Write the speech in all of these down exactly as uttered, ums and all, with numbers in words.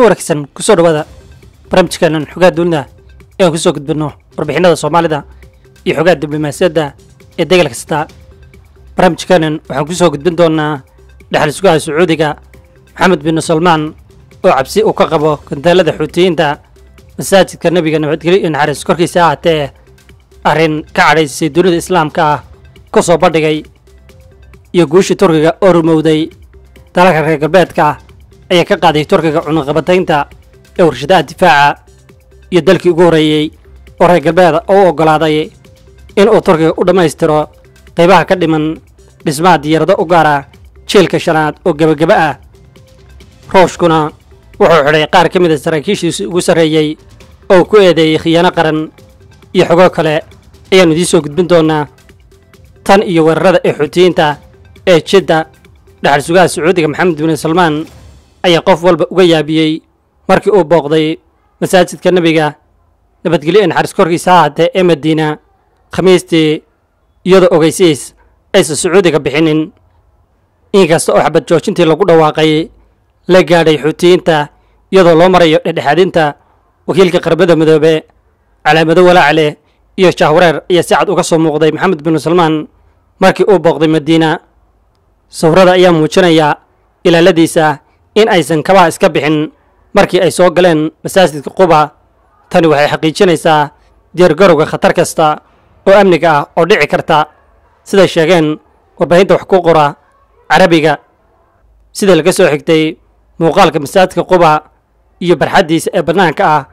warkisan kusoo dhawaada barnaamijkeenan xogaa dunida ee ku soo gudbino warbixinada Soomaalida iyo xogaa diblomaasiyadda ee deegal kasta. barnaamijkeenan waxaan ku soo gudbin doonaa dhaxal suugaha Sacuudiga Maxamed bin Salman oo cabsi uu ka qabo kandaalada Xuutiyiinta masaajidka Nabiga nabadgelyo in xariis korkiisa ahaatee arrin ka cadhaysay dunida Islaamka ah ka soo badhigay iyo guushii Turkiga oo rumowday dalalka reer galbeedka ayaa ka qaaday Turkiga cunuqabataynta ee warshadaha difaaca iyo dalkii ugu horeeyay oo reer galbeeda oo u ogolaaday inuu Turkiga u dhammaystiro qaybaha ka dhiman dhismaha diyaarado u gaara jeelka shanaad oo gabagaba ah. Rooshkuna wuxuu xidhay qaar ka mid ah saraakiishiisa ugu sarreeyay oo ku eedeeyay khiyaano qaran iyo xogo kale ayaanu idiin soo gudbin doonaa tan iyo weerarada ee Xuutiyiinta ee Jidda. dhaxal suugaha Sacuudiga Maxamed bin Salman ayaa qof walba uga yaabiyay markii uu booqday masaajidka Nabiga nabadgelyo in xariis korkiisa ahaatee ee Madiina khamiistii iyadoo ogeysiis aysan Sacuudiga bixinin, inkasta oo xabad joojintii lagu dhawaaqay la gaadhay Xuutiyiinta iyadoo loo marayo dhexdhexaadinta wakiilka Qaramada Midoobay. calaamado walaac leh iyo jahwareer ayaa si cad uga soo muuqday Maxamed bin Salman markii uu booqday Madiina. sawirada ayaa muujinaya ilaaladiisa in aysan kabaha iska bixin markii ay soo galeen masaajidka Quba. tani waxay xaqiijinaysaa diyaargarowga khatar kasta oo amniga ah oo dhici karta, sida sheegeen warbaahinta wax ku qora Carabiga. sida laga soo xigtay muuqaalka masaajidka Quba iyo barxaddiisa ee bannaanka ah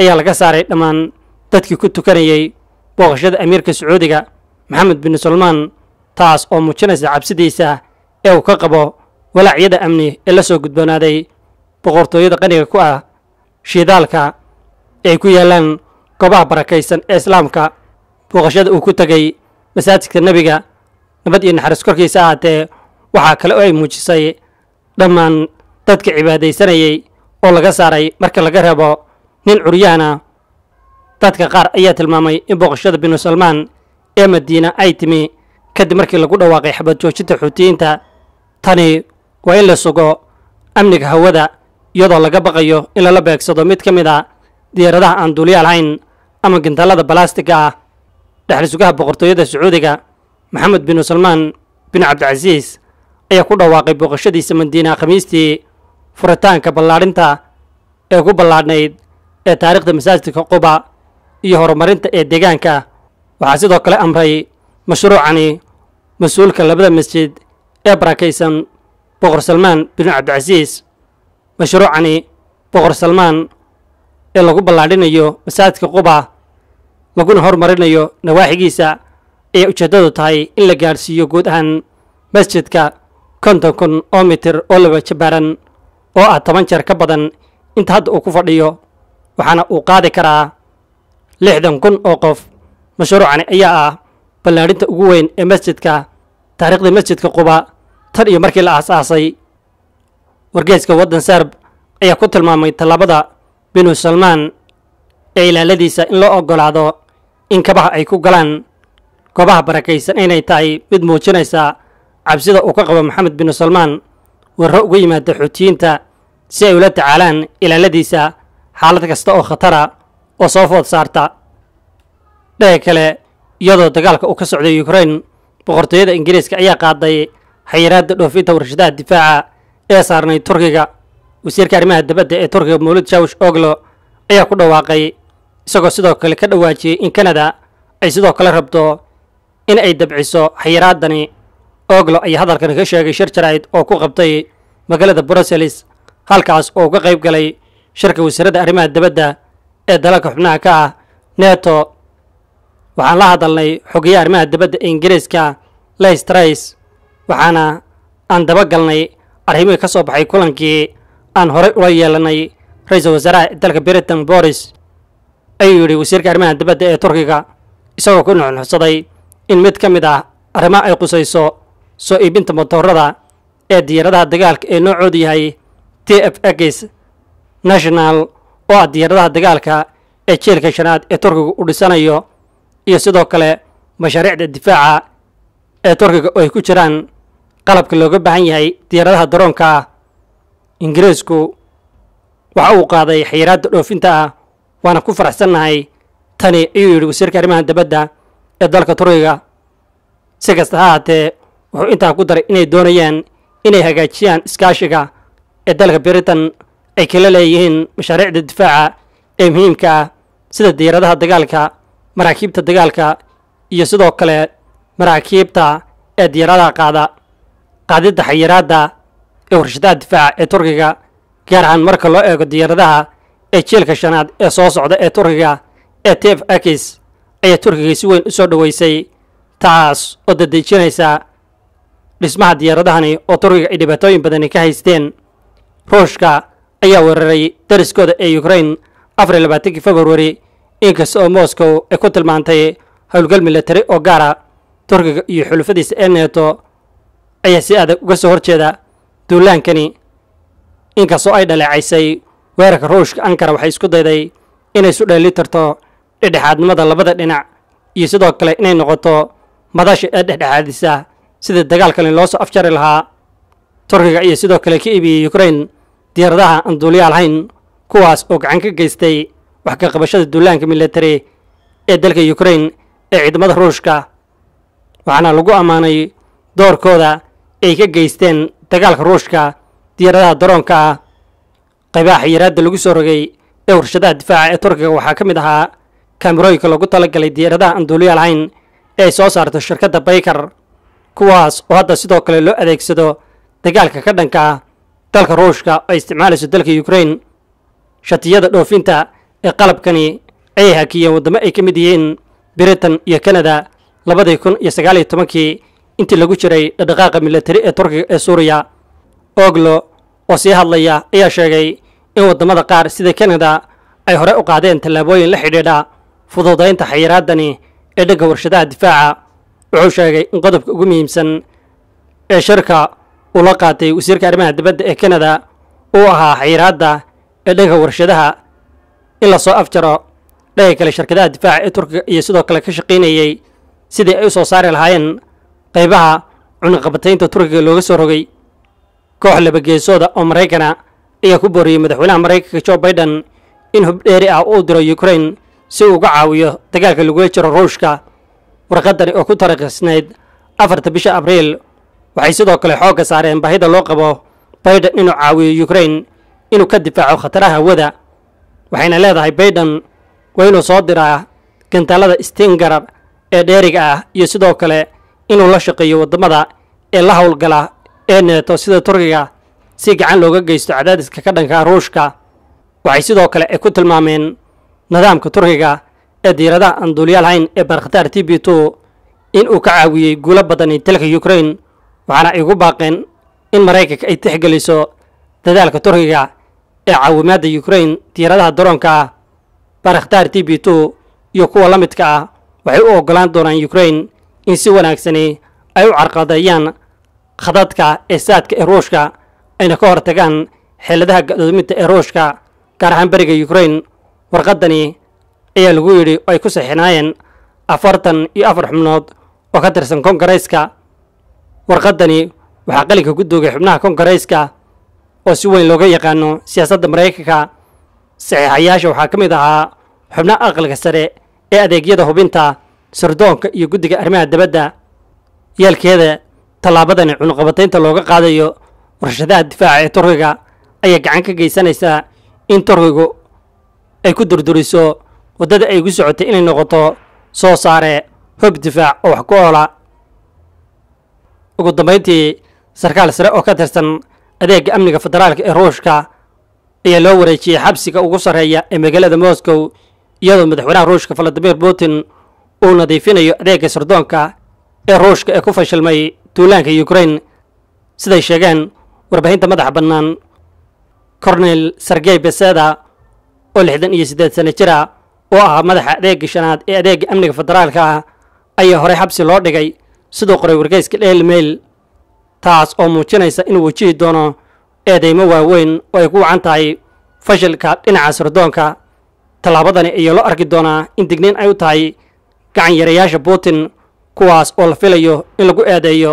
ayaa laga saaray dhammaan dadkii ku tukanayay booqashada amiirka Sacuudiga Maxamed bin Salman, taas oo muujinaysa cabsidiisa ee uu ka qabo walaacyada amni ee la soo gudboonaaday boqortooyada qaniga ku ah shidaalka ay ku yaalaan goobaha barakaysan ee islaamka. booqashada uu ku tagay masaajidka Nabiga nabad iyo naxariis korkiisa ahaatee waxaa kale oo ay muujisay dhammaan dadka cibaadaysanayay oo laga saaray marka laga reebo nin curyaana. dadka qaar ayaa tilmaamay in booqashada bin Salman ee Madiina ay timi kadib markii lagu dhawaaqay xabad joojinta Xuutiyiinta. tani waa in la sugo amniga hawada iyadoo laga baqayo in lala beegsado mid ka mid ah diyaaradaha aan duuliyaal hayn ama gandaalada balaastigga ah. dhaxal suugaha boqortooyada Sacuudiga Maxamed bin Salman bin Cabdicasiis ayaa ku dhawaaqay booqashadiisa Madiina khamiistii furitaanka ballaadhinta ee ku ballaadhnayd ee taariikhda masaajidka Quba iyo horumarinta ee deegaanka. waxaa sidoo kale amray mashruucani mas'uulka labada masjid ee barakaysan boqor Salman bin Cabdicasiis. mashruucani boqor Salman ee lagu ballaadhinayo masaajidka Quba laguna horumarinayo nawaaxigiisa ayaa ujeedadu tahay in la gaarsiiyo guud ahaan masjidka konton kun oo mitir oo laba jabaaran oo ah toban jeer ka badan inta hadda uu ku fadhiyo, waxaana uu qaadi karaa lixdan kun oo qof. mashruucani ayaa ah ballaadhinta ugu weyn ee masjidka taariikhda masjidka Quba tan iyo markii la aasaasay. wargeyska waddan Serb ayaa ku tilmaamay talaabada bin Salman ee ilaaladiisa in loo ogolaado in kabaha ay ku galaan goobaha barakaysan inay tahay mid muujinaysa cabsida uu ka qabo Maxamed bin Salman warro ugu yimaada Xuutiyiinta si ay ula tacaalaan ilaaladiisa xaalad kasta oo khatara oo soo food saarta. dhinaca kale, iyadoo dagaalka uu ka socday Ukraine, boqortooyada Ingiriiska ayaa qaaday xayiraadda dhoofinta warshadaha difaaca ee saarnay Turkiga. wasiirka arrimaha dibadda ee Turkiga Mevlut Cavusoglu ayaa ku dhawaaqay, isagoo sidoo kale ka dhawaajiyay in Canada ay sidoo kale rabto in ay dabciso xayiraadani. Oglo ayaa hadalkan ka sheegay shir jaraa'id oo ku qabtay magaalada Brussels, halkaas oo uga qayb galay shirka wasiirada arrimaha dibadda ee dalalka xubnaha ka ah NATO. waxaan la hadalnay xogayaha arrimaha dibadda ee Ingiriiska Liz Truss, waxaana aan daba galnay arrimihii ka soo baxay kulankii aan horey ula yeelanay ra'iisul wasaaraha dalka Britain Boris. ayuu yidhi wasiirka arrimaha dibadda ee Turkiga, isagoo ku nuuxnuuxsaday in mid ka mid ah arrimaha ay qusayso soo iibinta motorada ee diyaaradaha dagaalka ee noocoodu yahay T F X National oo ah diyaaradaha dagaalka ee jeelka shanaad ee Turkiga u dhisanayo, iyo sidoo kale mashaariicda difaaca ee Turkiga oo ay ku jiraan qalabka looga baahan yahay diyaaradaha daroonka. ingiriisku waxa uu qaaday xiraad dhoofinta ah waana ku faraxsanahay tani iyo yiri wasiirka arrimaha dabadda ee dalka Turkiga si kasta ha ahaatee wuxuu intaa ku daray inay doonayaan inay hagaajiyaan iskaashiga ee dalka Britain ay kala leeyihiin mashaariicda difaaca ee muhiimka ah sida diyaaradaha dagaalka maraakiibta dagaalka iyo sidoo kale maraakiibta ee diyaaradaha qaada qaadida xiraadda ee warshadaha difaaca ee Turkiga gaar ahaan marka loo eego diyaaradaha ee jiilka shanaad ee soo socda ee Turkiga ee T F X ayaa Turkiga si weyn u soo dhaweysay taas oo dadejinaysa dhismaha diyaaradahani oo Turkiga ay dhibaatooyin badan ka haysteen. Ruushka ayaa weeraray dariskooda ee Ukraine afar iyo labaatankii February inkastoo Moscow ay ku tilmaantay howlgal militari oo gaar ah. Turkiga iyo xulufadiisa ee NATO ayaa si adag uga soo horjeeda duulaankani inkastoo ay dhaleecaysay weerarka Ruushka Ankara waxay isku dayday inay isu dheeli tirto dhexdhexaadnimada labada dhinac iyo sidoo kale inay noqoto madasha ee dhexdhexaadisa sida dagaalkan loo soo afjari lahaa. Turkiga iyo sidoo kale ka iibiyay Ukraine diyaaradaha aan duuliyaal ahayn kuwaas oo gacan ka geystay wax ka qabashada duulaanka militari ee dalka Ukraine ee ciidamada Ruushka waxaana lagu ammaanay doorkooda ay ka geysteen dagaalka Ruushka diyaaradaha daroonka ah. qaybaha xayiraadda lagu soo rogay ee warshadaha difaaca ee Turkiga waxaa ka mid ahaa kaamirooyinka loogu talagalay diyaaradaha aan duuliyaal ahayn ee soo saarto shirkadda Baykar kuwaas oo hadda sidoo kale loo adeegsado dagaalka ka dhanka ah dalka Ruushka oo ay isticmaalayso dalka Ukraine. shatiyada dhoofinta ee qalabkani ay hakiyeen waddamo ay ka mid yihiin Britain iyo Canada labadii kun iyo sagaal iyo tobankii intii lagu jiray dhaqdhaqaaqa militari ee Turkiga ee Suuriya. Oglo oo sii hadlaya ayaa sheegay in waddamada qaar sida Canada ay hore u qaadeen tallaabooyin la xidhiidha fududaynta xayiraadani ee dhegga warshadaha difaaca. wuxuu sheegay in qodobka ugu muhiimsan ee shirka uu la qaatay wasiirka arrimaha dibadda ee Canada uu ahaa xayiraadda ee dhegga warshadaha in la soo afjaro dhegga kale shirkadaha difaaca ee Turkiga iyo sidoo kale ka shaqaynayay sidii ay u soo saari lahaayeen qaybaha cunaqabataynta Turkiga looga soo rogay. koox labageesooda oo Maraykanah ayaa ku booriyay madaxweynaha Maraykanka Joe Biden in hub dheeri ah uu diro Ukraine si uu uga caawiyo dagaalka lagula jiro Ruushka. warqadani oo ku taariikhsanayd afarta bisha Abriil waxay sidoo kale xoog saareen baahida loo qabo Biden inuu caawiyo Ukraine inuu ka difaaco khataraha hawada waxayna leedahay Biden waa inuu soo diraa gantaalada Stinger ee dheeriga ah iyo sidoo kale inuu la shaqeeyo waddamada ee la howlgala ee NATO sida Turkiga si gacan looga geysto cadaadiska ka dhanka Ruushka. waxay sidoo kale ay ku tilmaameen nidaamka Turkiga ee diyaaradaha aan duuliyaal ahayn ee barkhataar T B two in uu ka caawiyay guulo badan dalka Ukraine waxaana ay ugu baaqeen in Maraykanka ay tixgeliso dadaalka Turkiga ee caawimaadda Ukraine diyaaradaha daroonka ah. barkhataar T B two iyo kuwa la midka ah waxay u ogolaan doonaan Ukraine in si wanaagsani ay u carqaladeeyaan khadadka ee saadka ee Ruushka ayna ka hortagaan xeeladaha gadoominta ee Ruushka gaar ahaan bariga Ukraine. warqadani ayaa lagu yidhi oo ay ku saxinaayeen afartan iyo afar xubnood oo ka tirsan Kongareyska. warqadani waxaa qalinka ku doogay xubnaha Kongareyska oo si weyn looga yaqaano siyaasadda Maraykanka. saxiixayaasha waxaa ka mid ahaa xubnaha aqalka sare ee adeegyada hubinta sirdoonka iyo guddiga arrimaha dabadda. yeelkeeda tallaabadani cunuqabataynta looga qaadayo warshadaha difaaca ee Turkiga ayaa gacan ka geysanaysaa in Turkigu ay ku durduriso waddada ay ugu socotay inay noqoto soo saare hub difaac oo wax ku oola. ugu dambayntii sarkaal sare oo ka tirsan adeega amniga federaalka ee Ruushka ayaa loo wareejiyay xabsiga ugu sarreeya ee magaalada Moscow iyadoo madaxweynaha Ruushka Vladimir Putin uu nadiifinayo adeega sirdoonka ee Ruushka ee ku fashilmay duulaanka Ukraine. siday sheegeen warbaahinta madaxa bannaan Colonel Sergei Beseda oo lixdan iyo siddeed sano jir ah oo ah madaxa adeega shanaad ee adeega amniga federaalka ah ayaa horey xabsi loo dhigay sidoo qoray wargeyska Daily Mail taas oo muujinaysa inuu wajihi doono eedeymo waaweyn oo ay ku wacan tahay fashilka dhinaca sirdoonka. tallaabadani ayaa loo arki doonaa in digniin ay u tahay gacan yarayaasha Putin kuwaas oo la filayo in lagu eedeeyo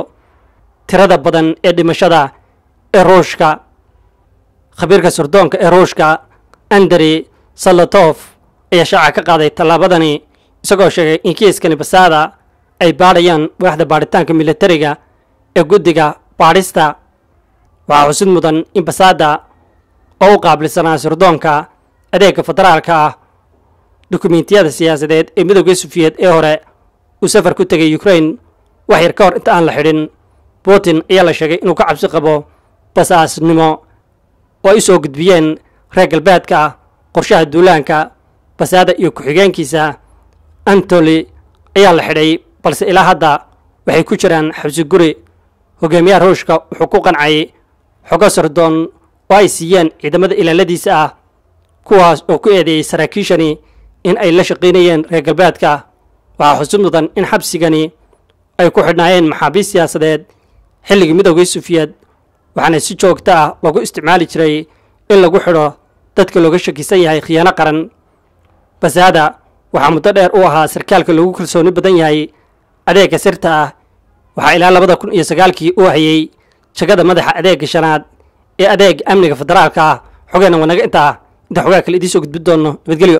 tirada badan ee dhimashada ee Ruushka. khabiirka sirdoonka ee Ruushka أندري سلطوف يشاع كقاضي طلابدني isagoo sheegay in kiiskani basaada ay baadhayaan waaxda baadhitaanka militariga ee guddiga baadhista. Waxaa xusud mudan in basaada oo u qaabilsanaa sirdoonka adeega federaalka ah dukumentiyada siyaasadeed ee midowga Sofiyeed ee hore uu safar ku tegay Ukraine wax yar ka hor inta aan la xidhin. Putin ayaa la sheegay inuu ka cabsi qabo basaasnimo oo ay soo gudbiyeen reer galbeedka qorshaha duulaanka basaada iyo ku-xigeenkiisa Antoli ayaa la xidhay balse ilaa hadda waxay ku jiraan xabsi guri. Hogaamiyaha Ruushka wuxuu ku qancay xogo sirdoon oo ay siiyeen ciidamada ilaaladiisa ah kuwaas oo ku eedeeyay saraakiishani in ay la shaqaynayeen reer galbeedka. Waxaa xusid mudan in xabsigani ay ku xidhnaayeen maxaabiis siyaasadeed xilligii midowga Sofiyeed waxaana si joogto ah lagu isticmaali jiray in lagu xidho dadka looga shakisan yahay khiyaano qaran. Basaada waxaa muddo dheer u ahaa sarkaalka lagu kalsooni badan yahay adeega sirta ah. Waxaa ilaa labada kun iyo sagaalkii u hayay jagada madaxa adeega shanaad ee adeeg amniga federaalka ah. Xogeena wanaga intaa inta xogaa kale idiin soo gudbi doono.